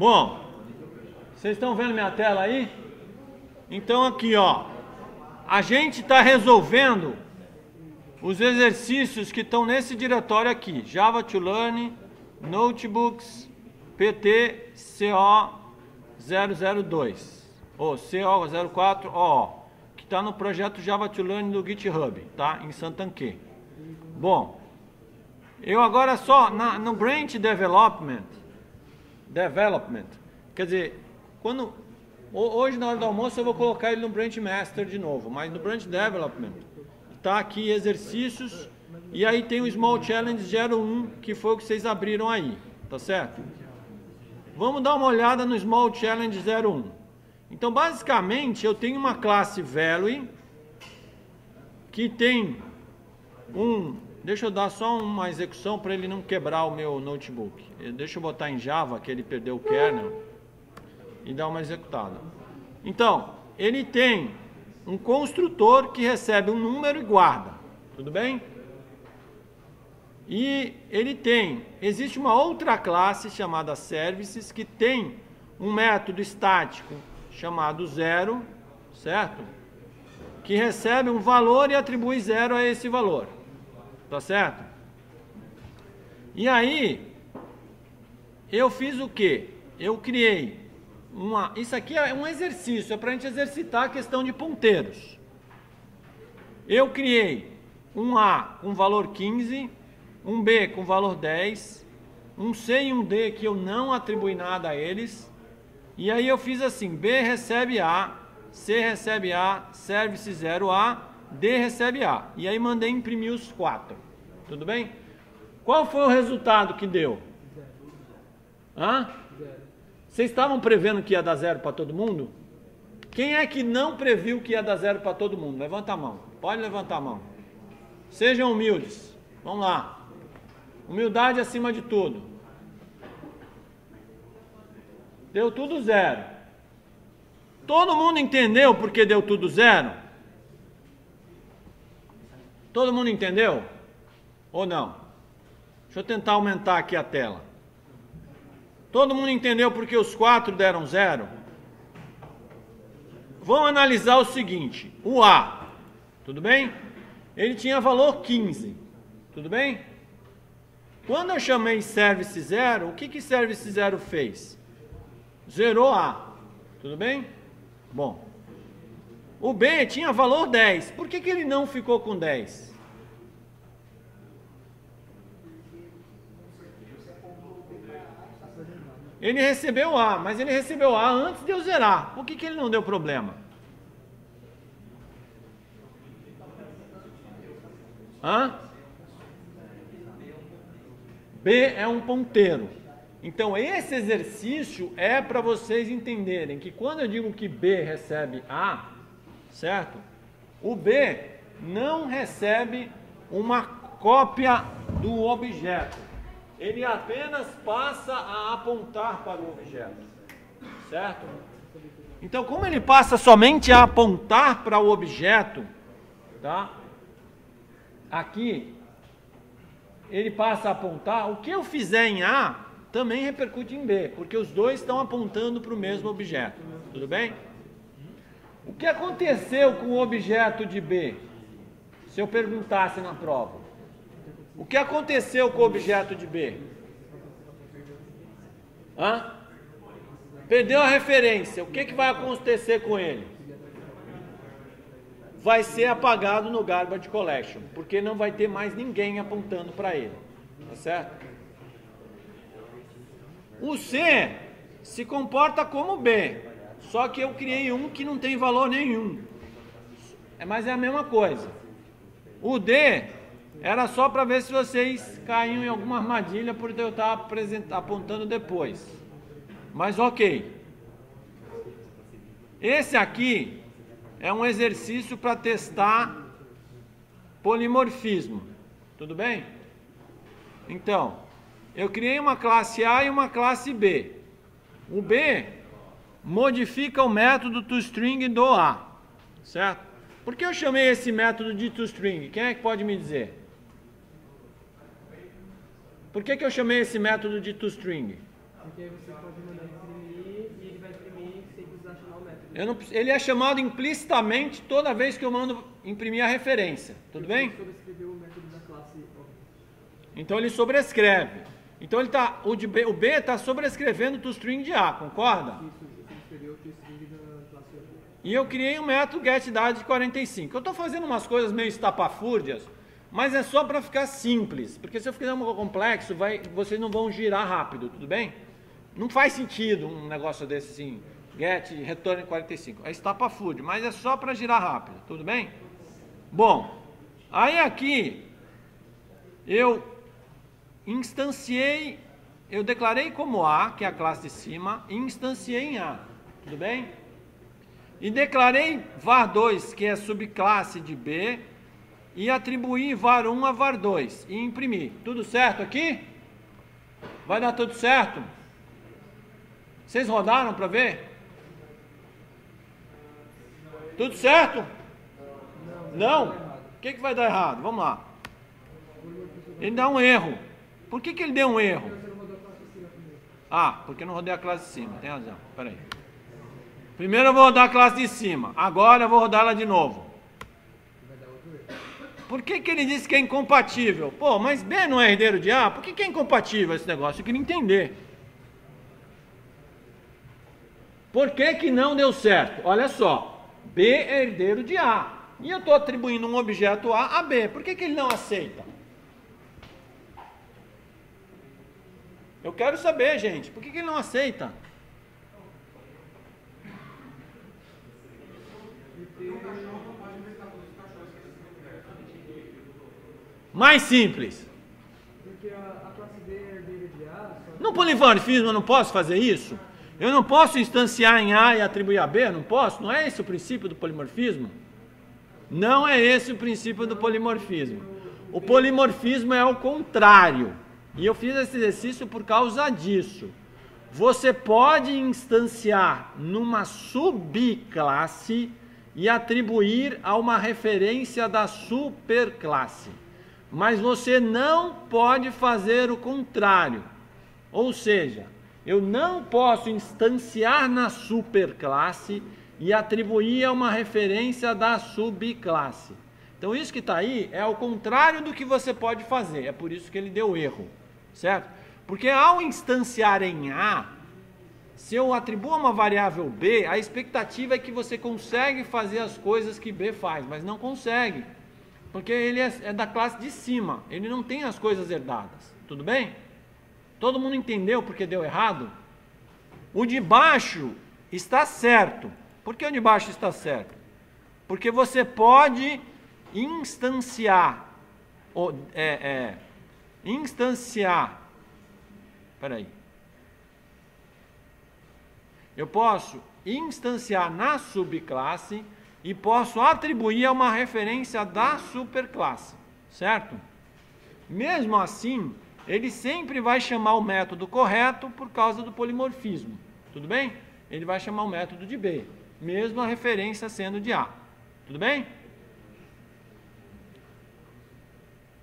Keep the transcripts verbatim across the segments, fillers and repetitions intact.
Bom, vocês estão vendo minha tela aí? Então aqui, ó, a gente está resolvendo os exercícios que estão nesse diretório aqui, Java to learn, Notebooks, P T C O zero zero dois, ou C O zero quatro O, que está no projeto Java to learn do GitHub, tá? Em Santanchè. Bom, eu agora só, na, no branch development, development, quer dizer, quando... Hoje, na hora do almoço, eu vou colocar ele no branch master de novo, mas no branch development está aqui exercícios e aí tem o Small Challenge zero um, que foi o que vocês abriram aí, tá certo? Vamos dar uma olhada no Small Challenge zero um. Então, basicamente, eu tenho uma classe value que tem um... Deixa eu dar só uma execução para ele não quebrar o meu notebook. Deixa eu botar em Java, que ele perdeu o kernel. E dá uma executada. Então, ele tem um construtor que recebe um número e guarda. Tudo bem? E ele tem... Existe uma outra classe chamada Services que tem um método estático chamado zero, certo? Que recebe um valor e atribui zero a esse valor. Tá certo? E aí, eu fiz o quê? Eu criei... Uma, isso aqui é um exercício, é para a gente exercitar a questão de ponteiros. Eu criei um A com valor quinze, um B com valor dez, um C e um D que eu não atribuí nada a eles. E aí eu fiz assim, B recebe A, C recebe A, service zero A, D recebe A. E aí mandei imprimir os quatro. Tudo bem? Qual foi o resultado que deu? Hã? Vocês estavam prevendo que ia dar zero para todo mundo? Quem é que não previu que ia dar zero para todo mundo? Levanta a mão. Pode levantar a mão. Sejam humildes. Vamos lá. Humildade acima de tudo. Deu tudo zero. Todo mundo entendeu porque deu tudo zero? Todo mundo entendeu? Ou não? Deixa eu tentar aumentar aqui a tela. Todo mundo entendeu porque os quatro deram zero? Vamos analisar o seguinte. O A, tudo bem? Ele tinha valor quinze, tudo bem? Quando eu chamei service zero, o que que service zero fez? Zerou A, tudo bem? Bom, o B tinha valor dez. Por que que ele não ficou com dez? Ele recebeu A, mas ele recebeu A antes de eu zerar. Por que que ele não deu problema? Hã? B é um ponteiro. Então, esse exercício é para vocês entenderem que quando eu digo que B recebe A, certo? O B não recebe uma cópia do objeto. Ele apenas passa a apontar para o objeto, certo? Então, como ele passa somente a apontar para o objeto, tá? Aqui, ele passa a apontar, o que eu fizer em A, também repercute em B, porque os dois estão apontando para o mesmo objeto, tudo bem? O que aconteceu com o objeto de B, se eu perguntasse na prova? O que aconteceu com o objeto de B? Hã? Perdeu a referência. O que que vai acontecer com ele? Vai ser apagado no garbage collection, porque não vai ter mais ninguém apontando para ele. Tá certo? O C se comporta como B, só que eu criei um que não tem valor nenhum. É, mas é a mesma coisa. O D... Era só para ver se vocês caíam em alguma armadilha por eu estar apontando depois. Mas ok. Esse aqui é um exercício para testar polimorfismo. Tudo bem? Então, eu criei uma classe A e uma classe B. O B modifica o método toString do A. Certo? Por que eu chamei esse método de toString? Quem é que pode me dizer? Por que que eu chamei esse método de toString? Porque você pode mandar imprimir e ele vai imprimir sem precisar chamar o método. Eu não, ele é chamado implicitamente toda vez que eu mando imprimir a referência. Tudo bem? Ele sobrescreveu o método da classe. Então ele sobrescreve. Então ele tá, o, de B, o B está sobrescrevendo o toString de A, concorda? Isso, ele escreveu o toString da classe O. E eu criei um método getData de quarenta e cinco. Eu estou fazendo umas coisas meio estapafúrdias, mas é só para ficar simples. Porque se eu fizer um complexo, vai, vocês não vão girar rápido, tudo bem? Não faz sentido um negócio desse assim, get, retorno quarenta e cinco. É estapafúrdio, mas é só para girar rápido, tudo bem? Bom, aí aqui eu instanciei, eu declarei como A, que é a classe de cima, e instanciei em A, tudo bem? E declarei var dois, que é subclasse de B, e atribuí var um a var dois, e imprimi. Tudo certo aqui? Vai dar tudo certo? Vocês rodaram para ver? Tudo certo? Não? O que, que vai dar errado? Vamos lá. Ele dá um erro. Por que, que ele deu um erro? Ah, porque eu não rodei a classe de cima. Tem razão. Espera aí. Primeiro eu vou rodar a classe de cima. Agora eu vou rodar ela de novo. Por que, que ele disse que é incompatível? Pô, mas B não é herdeiro de A? Por que, que é incompatível esse negócio? Eu queria entender. Por que, que não deu certo? Olha só, B é herdeiro de A. E eu estou atribuindo um objeto A a B. Por que, que ele não aceita? Eu quero saber, gente. Por que, que ele não aceita? Mais simples. Porque a classe B é herdeira de A. No poliformismo eu não posso fazer isso? Eu não posso instanciar em A e atribuir a B? Não posso? Não é esse o princípio do polimorfismo? Não é esse o princípio do polimorfismo. O polimorfismo é o contrário. E eu fiz esse exercício por causa disso. Você pode instanciar numa subclasse e atribuir a uma referência da superclasse. Mas você não pode fazer o contrário. Ou seja, eu não posso instanciar na superclasse e atribuir a uma referência da subclasse. Então isso que está aí é ao contrário do que você pode fazer. É por isso que ele deu erro, certo? Porque ao instanciar em A, se eu atribuo uma variável B, a expectativa é que você consegue fazer as coisas que B faz, mas não consegue. Porque ele é da classe de cima, ele não tem as coisas herdadas, tudo bem? Todo mundo entendeu porque deu errado? O de baixo está certo. Por que o de baixo está certo? Porque você pode instanciar, ou, é, é, instanciar, peraí, eu posso instanciar na subclasse e posso atribuir a uma referência da superclasse, certo? Mesmo assim, ele sempre vai chamar o método correto por causa do polimorfismo, tudo bem? Ele vai chamar o método de B, mesmo a referência sendo de A, tudo bem?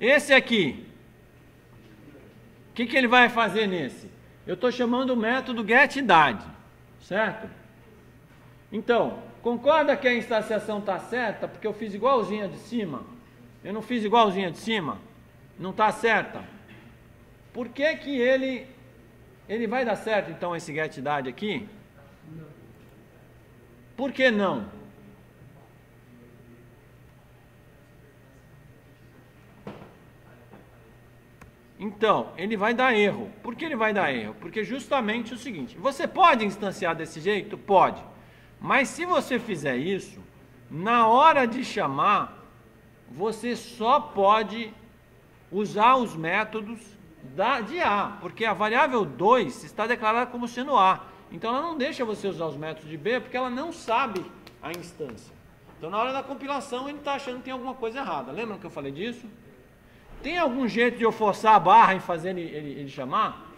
Esse aqui, o que, que ele vai fazer nesse? Eu estou chamando o método getIdade, certo? Então, concorda que a instanciação está certa, porque eu fiz igualzinha de cima? Eu não fiz igualzinha de cima? Não está certa? Por que que ele, ele vai dar certo, então, esse getIdade aqui? Não. Por que não? Então, ele vai dar erro. Por que ele vai dar erro? Porque justamente o seguinte, você pode instanciar desse jeito? Pode. Mas se você fizer isso, na hora de chamar, você só pode usar os métodos Da, de A, porque a variável dois está declarada como sendo A. Então ela não deixa você usar os métodos de B, porque ela não sabe a instância. Então na hora da compilação ele está achando que tem alguma coisa errada. Lembram que eu falei disso? Tem algum jeito de eu forçar a barra em fazer ele, ele, ele chamar?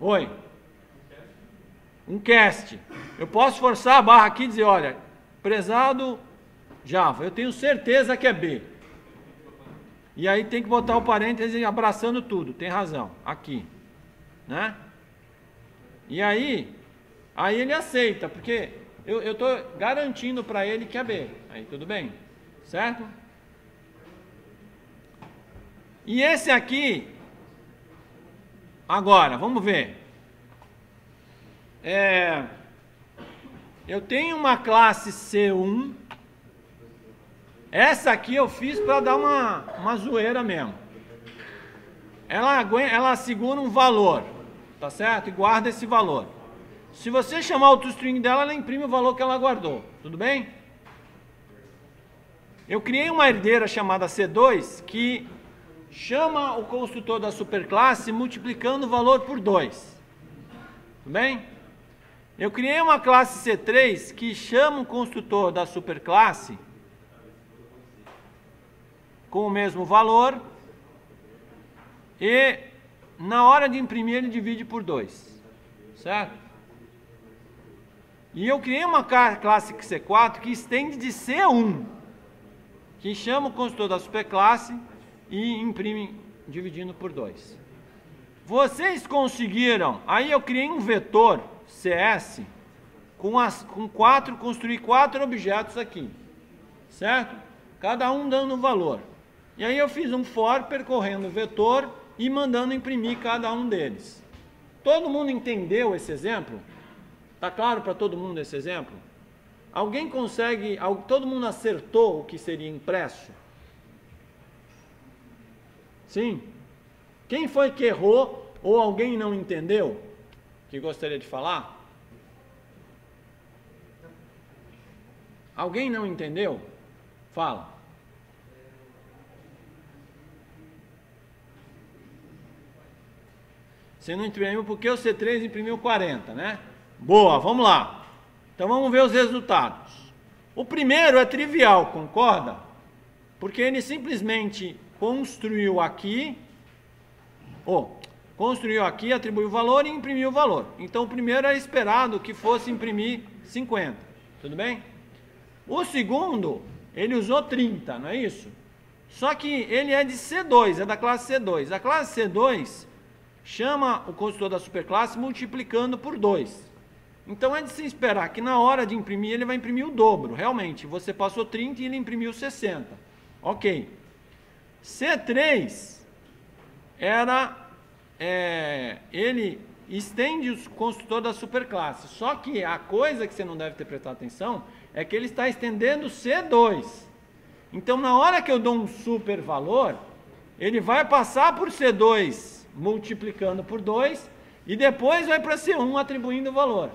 Oi? Um cast. Eu posso forçar a barra aqui e dizer, olha, prezado Java, eu tenho certeza que é B. E aí tem que botar o parênteses abraçando tudo, tem razão, aqui, né? E aí, aí ele aceita, porque eu estou garantindo para ele que é B. Aí tudo bem, certo? E esse aqui, agora, vamos ver. É, eu tenho uma classe C um. Essa aqui eu fiz para dar uma, uma zoeira mesmo. Ela, ela segura um valor, tá certo? E guarda esse valor. Se você chamar o toString dela, ela imprime o valor que ela guardou, tudo bem? Eu criei uma herdeira chamada C dois que chama o construtor da superclasse multiplicando o valor por dois. Tudo bem? Eu criei uma classe C três que chama o construtor da superclasse com o mesmo valor e na hora de imprimir ele divide por dois. Certo? E eu criei uma classe C quatro que estende de C um, que chama o construtor da superclasse e imprime dividindo por dois. Vocês conseguiram? Aí eu criei um vetor C S com, as, com quatro, construí quatro objetos aqui, certo? Cada um dando um valor. E aí eu fiz um for percorrendo o vetor e mandando imprimir cada um deles. Todo mundo entendeu esse exemplo? Tá claro para todo mundo esse exemplo? Alguém consegue? Todo mundo acertou o que seria impresso? Sim? Quem foi que errou ou alguém não entendeu que gostaria de falar? Alguém não entendeu? Fala. Você não imprimiu porque o C três imprimiu quarenta, né? Boa, vamos lá. Então vamos ver os resultados. O primeiro é trivial, concorda? Porque ele simplesmente construiu aqui, ou construiu aqui, atribuiu o valor e imprimiu o valor. Então o primeiro é esperado que fosse imprimir cinquenta, tudo bem? O segundo, ele usou trinta, não é isso? Só que ele é de C dois, é da classe C dois. A classe C dois chama o construtor da superclasse multiplicando por dois. Então é de se esperar que na hora de imprimir ele vai imprimir o dobro, realmente. Você passou trinta e ele imprimiu sessenta. Ok. C três era, é, ele estende o construtor da superclasse. Só que a coisa que você não deve ter prestado atenção é que ele está estendendo C dois. Então na hora que eu dou um super valor, ele vai passar por C dois multiplicando por dois e depois vai para C um atribuindo o valor.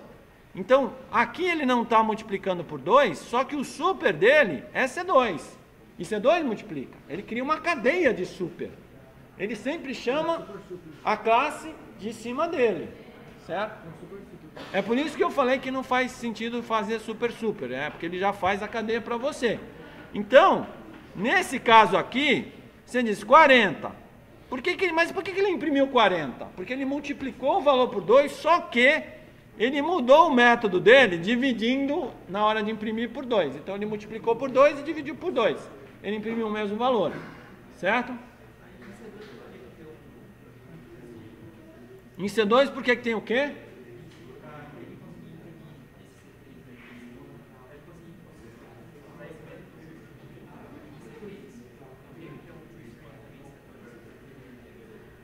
Então, aqui ele não está multiplicando por dois, só que o super dele é C dois. E C dois multiplica. Ele cria uma cadeia de super. Ele sempre chama a classe de cima dele. Certo? É por isso que eu falei que não faz sentido fazer super super. É porque ele já faz a cadeia para você. Então, nesse caso aqui, você diz quarenta. Por que que, mas por que que ele imprimiu quarenta? Porque ele multiplicou o valor por dois, só que ele mudou o método dele dividindo na hora de imprimir por dois. Então ele multiplicou por dois e dividiu por dois. Ele imprimiu o mesmo valor, certo? Em C dois por que que tem o quê?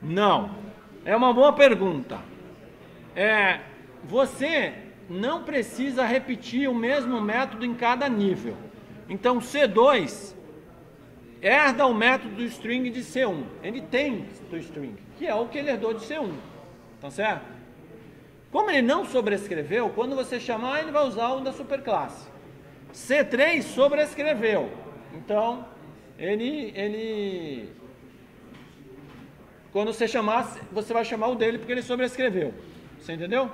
Não, é uma boa pergunta. É, você não precisa repetir o mesmo método em cada nível. Então C dois herda o método do string de C um. Ele tem do string, que é o que ele herdou de C um. Tá certo? Como ele não sobrescreveu, quando você chamar ele vai usar o da superclasse. C três sobrescreveu. Então ele... ele... Quando você chamar, você vai chamar o dele porque ele sobrescreveu. Você entendeu?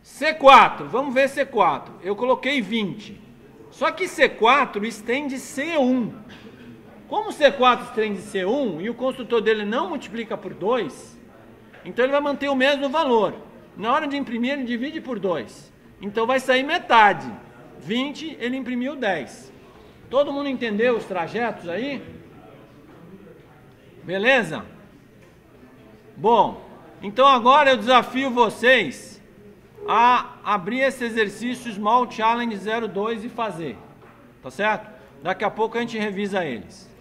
C quatro, vamos ver C quatro. Eu coloquei vinte. Só que C quatro estende C um. Como C quatro estende C um e o construtor dele não multiplica por dois, então ele vai manter o mesmo valor. Na hora de imprimir, ele divide por dois. Então vai sair metade. vinte, ele imprimiu dez. Todo mundo entendeu os trajetos aí? Beleza? Bom, Então agora eu desafio vocês a abrir esse exercício Small Challenge zero dois e fazer, tá certo? Daqui a pouco a gente revisa eles.